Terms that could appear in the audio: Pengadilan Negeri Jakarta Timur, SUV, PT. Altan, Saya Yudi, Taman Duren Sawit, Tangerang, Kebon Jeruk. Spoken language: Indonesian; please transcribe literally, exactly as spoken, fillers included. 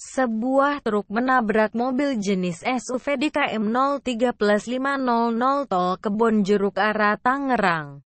Sebuah truk menabrak mobil jenis S U V di kilometer nol tiga plus lima ratus tol Kebon Jeruk arah Tangerang.